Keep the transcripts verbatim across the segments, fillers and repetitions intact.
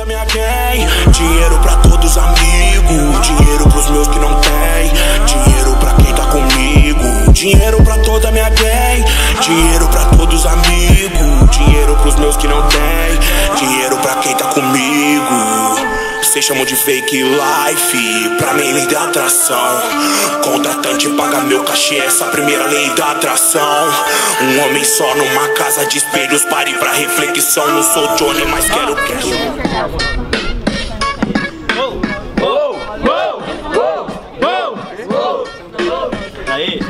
da minha gang. Dinheiro pra todos amigos, dinheiro pros meus que não tem, dinheiro pra quem tá comigo, dinheiro pra toda minha gang. Dinheiro pra todos amigos, dinheiro pros meus que não tem, dinheiro pra quem tá comigo. Cês chamam de fake life, pra mim lei da atração. Contratante paga meu cachê, essa primeira lei da atração. Um homem só numa casa de espelhos, pare pra reflexão. Não sou Johnny, mas quero cash. Oh, oh, oh, oh, oh. Aí,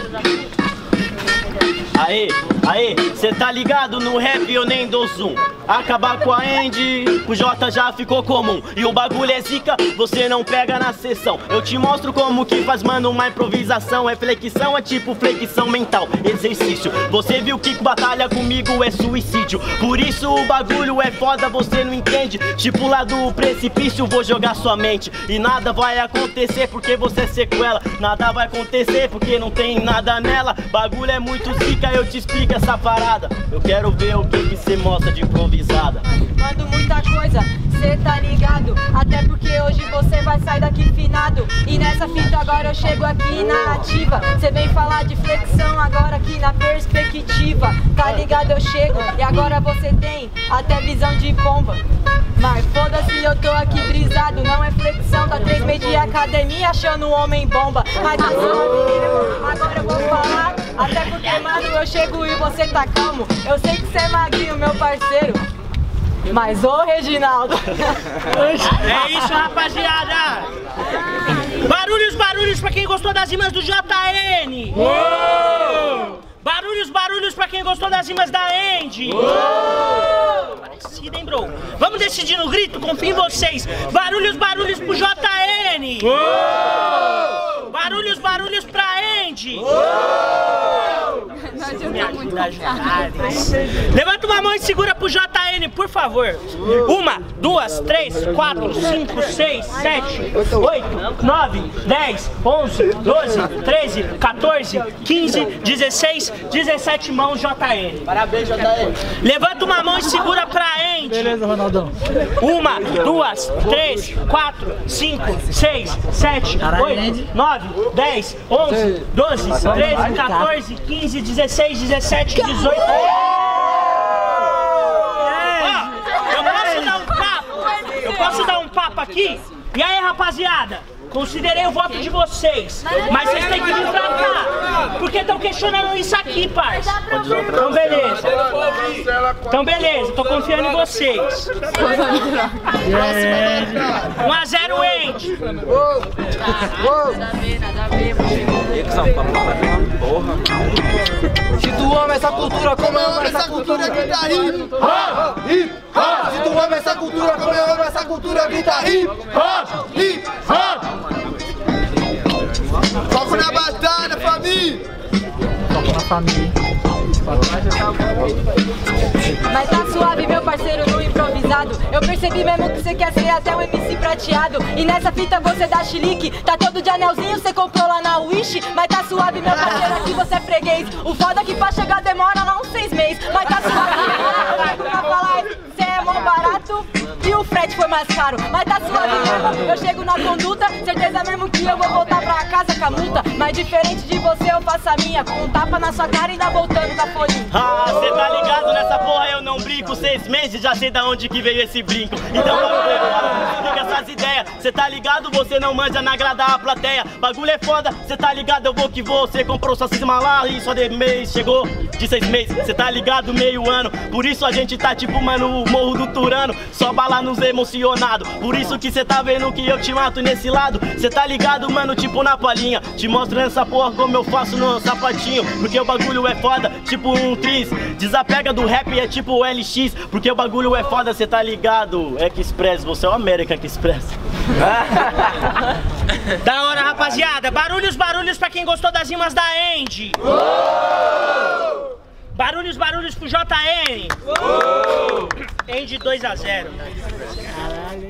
aí, aí, cê tá ligado no rap, eu nem dou zoom. Acabar com a Endy, o J já ficou comum. E o bagulho é zica, você não pega na sessão. Eu te mostro como que faz, mano, uma improvisação. Reflexão é tipo flexão mental, exercício. Você viu que batalha comigo é suicídio. Por isso o bagulho é foda, você não entende. Tipo lá do precipício, vou jogar sua mente. E nada vai acontecer porque você é sequela. Nada vai acontecer porque não tem nada nela. Bagulho é muito zica, eu te explico essa parada. Eu quero ver o que você mostra de improvisação. Mando muita coisa, cê tá ligado? Até porque hoje você vai sair daqui finado. E nessa fita agora eu chego aqui na ativa. Cê vem falar de flexão agora aqui na perspectiva. Tá ligado? Eu chego e agora você tem até visão de pomba. Mas foda-se, eu tô aqui brisado. Não é flexão, tá três meses de academia achando um homem bomba. Mas tá suave, agora eu vou falar. Até porque, mano, eu chego e você tá calmo. Eu sei que você é magrinho, meu parceiro. Mas ô, Reginaldo. É isso, rapaziada. Barulhos, barulhos pra quem gostou das rimas do J N. Uou! Barulhos, barulhos pra quem gostou das rimas da Endy. Parecida, hein, bro? Vamos decidir no grito, confio em vocês. Barulhos, barulhos pro J N. Uou! Barulhos, barulhos pra Endy. Levanta uma mão e segura pro J N, por favor. Uma, duas, três, quatro, cinco, seis, sete, oito, nove, dez, onze, doze, treze, quatorze, quinze, dezesseis, dezessete mãos, J N. Parabéns, J N. Levanta uma mão e segura pra Endy. Beleza, Ronaldão. Uma, duas, três, quatro, cinco, seis, sete, oito, nove, dez, onze, doze, treze, quatorze, quinze, dezesseis, dezessete, dezoito. Ó, eu posso dar um papo? Eu posso dar um papo aqui? E aí, rapaziada? Considerei o voto de vocês, mas vocês têm que vir pra cá, porque estão questionando isso aqui, parça. Então beleza. Então beleza, tô confiando em vocês. um a zero, Endy. Se tu ama essa cultura, como eu amo essa cultura, grita hip hop, hip hop. Se tu ama essa cultura, como eu amo essa cultura, grita hip hop, hip hop. Foco na batalha, família! Foco na família. Mas tá suave, meu parceiro, no improvisado. Eu percebi mesmo que você quer ser até um M C prateado. E nessa fita você dá chilique. Tá todo de anelzinho, você comprou lá na Wish. Mas tá suave, meu parceiro, aqui você é freguês. O foda é que pra chegar demora lá uns seis meses. Mas tá suave, pra falar, você é mó barato. E o frete foi mais caro, mas tá suave mesmo. Eu chego na conduta, certeza mesmo que eu vou voltar pra casa com a multa. Mas diferente de você, eu faço a minha, com um tapa na sua cara e ainda voltando com a folhinha. Ah, cê tá ligado nessa porra, eu não brinco. Seis meses, já sei da onde que veio esse brinco. Então vamos ver, cara, fica essas ideias. Cê tá ligado, você não manja na agradar a plateia. Bagulho é foda, cê tá ligado, eu vou que vou. Cê comprou sua cisma lá e só de mês chegou de seis meses. Cê tá ligado, meio ano. Por isso a gente tá tipo, mano, o morro do Turano. Só bala nos emocionado, por isso que cê tá vendo que eu te mato nesse lado. Cê tá ligado, mano, tipo na palhinha. Te mostro nessa porra como eu faço no sapatinho. Porque o bagulho é foda, tipo um tris. Desapega do rap, é tipo L X. Porque o bagulho é foda, cê tá ligado. Express, você é o América Express. Da hora, rapaziada. Barulhos, barulhos pra quem gostou das rimas da Endy. Uh! Barulhos, barulhos pro J N. Uh! Endy dois a zero. Caralho.